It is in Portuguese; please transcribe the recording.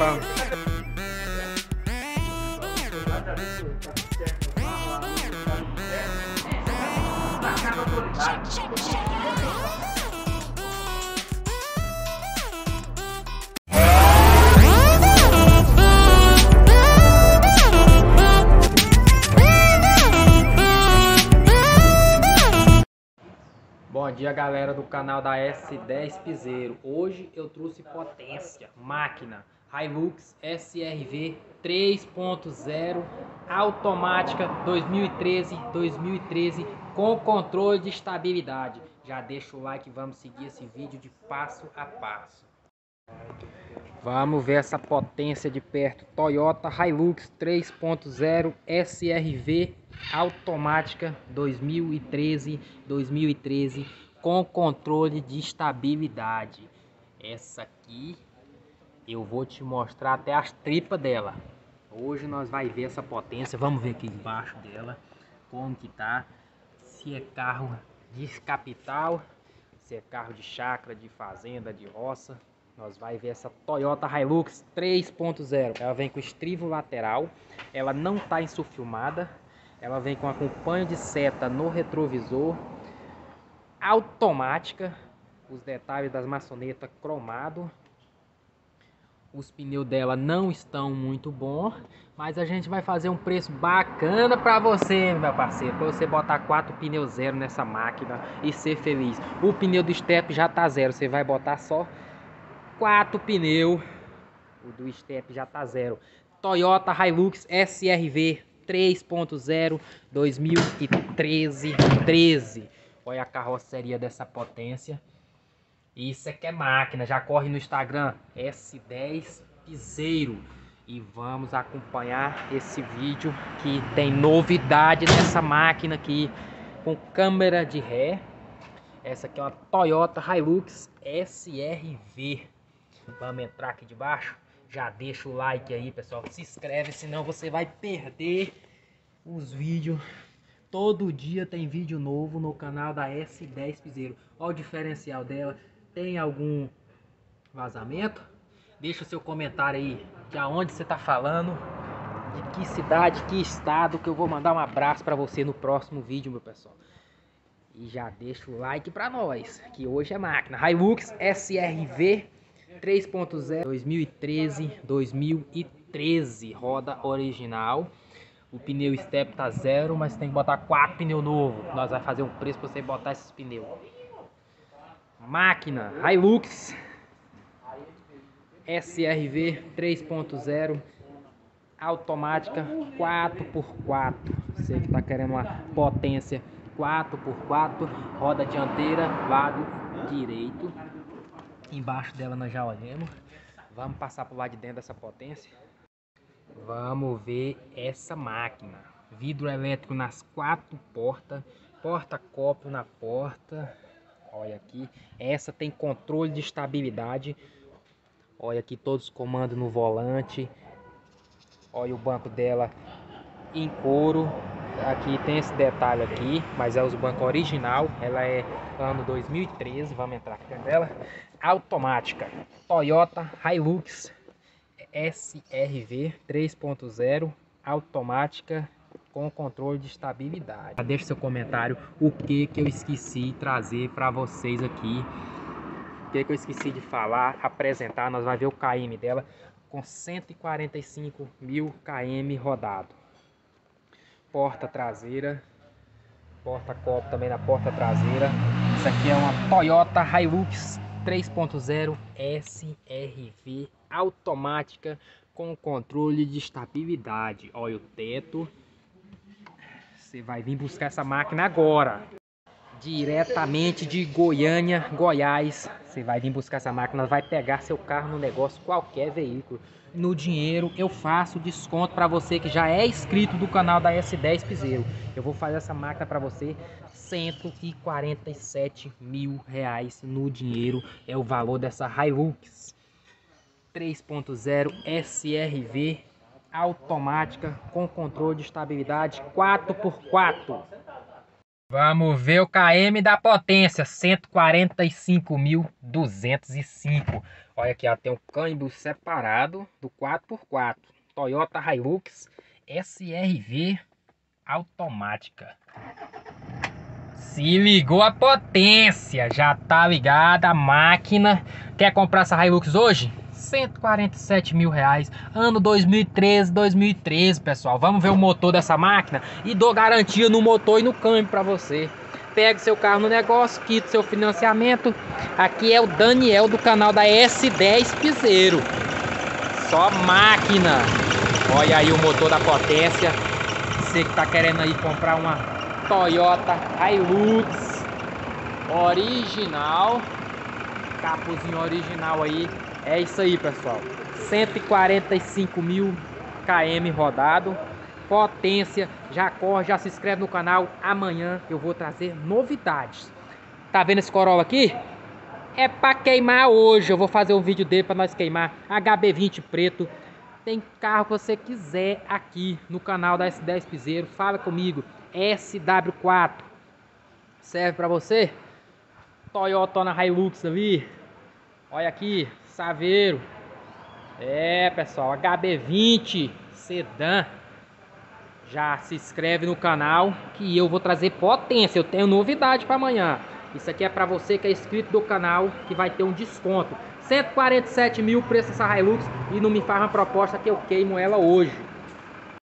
carro. Bom dia, galera do canal da S10 Piseiro. Hoje eu trouxe potência, máquina Hilux SRV 3.0 automática 2013 com controle de estabilidade. Já deixa o like, vamos seguir esse vídeo de passo a passo. Vamos ver essa potência de perto. Toyota Hilux 3.0 SRV automática 2013 com controle de estabilidade. Essa aqui eu vou te mostrar até as tripas dela. Hoje nós vamos ver essa potência. Vamos ver aqui embaixo dela como que tá. Se é carro de capital, se é carro de chácara, de fazenda, de roça. Nós vamos ver essa Toyota Hilux 3.0. Ela vem com estribo lateral. Ela não está insufilmada. Ela vem com acompanho de seta no retrovisor. Automática. Os detalhes das maçanetas cromado. Os pneus dela não estão muito bons. Mas a gente vai fazer um preço bacana para você, meu parceiro. Para você botar 4 pneus zero nessa máquina e ser feliz. O pneu do step já está zero. Você vai botar só 4 pneus, o do step já tá zero. Toyota Hilux SRV 3.0 2013. Olha a carroceria dessa potência. Isso é que é máquina. Já corre no Instagram S10 Piseiro e vamos acompanhar esse vídeo que tem novidade nessa máquina aqui com câmera de ré. Essa aqui é uma Toyota Hilux SRV. Vamos entrar aqui debaixo. Já deixa o like aí, pessoal. Se inscreve, senão você vai perder os vídeos. Todo dia tem vídeo novo no canal da S10 Piseiro. Olha o diferencial dela. Tem algum vazamento? Deixa o seu comentário aí de aonde você tá falando, de que cidade, que estado, que eu vou mandar um abraço para você no próximo vídeo, meu pessoal. E já deixa o like para nós, que hoje é máquina. Hilux SRV 3.0 2013, roda original. O pneu step tá zero, mas tem que botar 4 pneus novos. Nós vamos fazer um preço para você botar esses pneus. Máquina Hilux SRV 3.0 automática 4x4. Você que tá querendo uma potência 4x4, roda dianteira, lado direito. Embaixo dela nós já olhamos. Vamos passar para o lado de dentro dessa potência. Vamos ver essa máquina. Vidro elétrico nas 4 portas. Porta-copo na porta. Olha aqui. Essa tem controle de estabilidade. Olha aqui todos os comandos no volante. Olha o banco dela em couro. Aqui tem esse detalhe aqui, mas é os bancos original. Ela é ano 2013. Vamos entrar aqui nela. Automática Toyota Hilux SRV 3.0 automática com controle de estabilidade. Deixa seu comentário o que eu esqueci de trazer para vocês aqui, o que eu esqueci de falar, apresentar. Nós vamos ver o KM dela com 145 mil KM rodado. Porta traseira, porta-copo também na porta traseira. Isso aqui é uma Toyota Hilux 3.0 SRV automática com controle de estabilidade. Olha o teto. Você vai vir buscar essa máquina agora, diretamente de Goiânia, Goiás. Você vai vir buscar essa máquina, vai pegar seu carro no negócio, qualquer veículo. No dinheiro eu faço desconto para você que já é inscrito do canal da S10 Piseiro. Eu vou fazer essa máquina para você, R$ 147 mil no dinheiro. É o valor dessa Hilux 3.0 SRV automática com controle de estabilidade 4x4. Vamos ver o KM da potência, 145.205. Olha aqui, ó, tem um câmbio separado do 4x4. Toyota Hilux SRV automática. Se ligou a potência, já tá ligada a máquina. Quer comprar essa Hilux hoje? R$ 147 mil, ano 2013, pessoal. Vamos ver o motor dessa máquina e dou garantia no motor e no câmbio para você. Pega seu carro no negócio, quita seu financiamento. Aqui é o Daniel do canal da S10 Piseiro. Só máquina. Olha aí o motor da potência. Você que tá querendo aí comprar uma Toyota Hilux original, capuzinho original aí. É isso aí, pessoal, 145.000 km rodado, potência. Já corre, já se inscreve no canal, amanhã eu vou trazer novidades. Tá vendo esse Corolla aqui? É pra queimar hoje, eu vou fazer um vídeo dele pra nós queimar, HB20 preto. Tem carro que você quiser aqui no canal da S10 Piseiro, fala comigo, SW4, serve pra você? Toyota na Hilux ali, olha aqui. Saveiro, é pessoal, HB20 sedã, já se inscreve no canal que eu vou trazer potência, eu tenho novidade para amanhã. Isso aqui é para você que é inscrito do canal, que vai ter um desconto, R$ 147 mil preço dessa Hilux, e não me faz uma proposta que eu queimo ela hoje.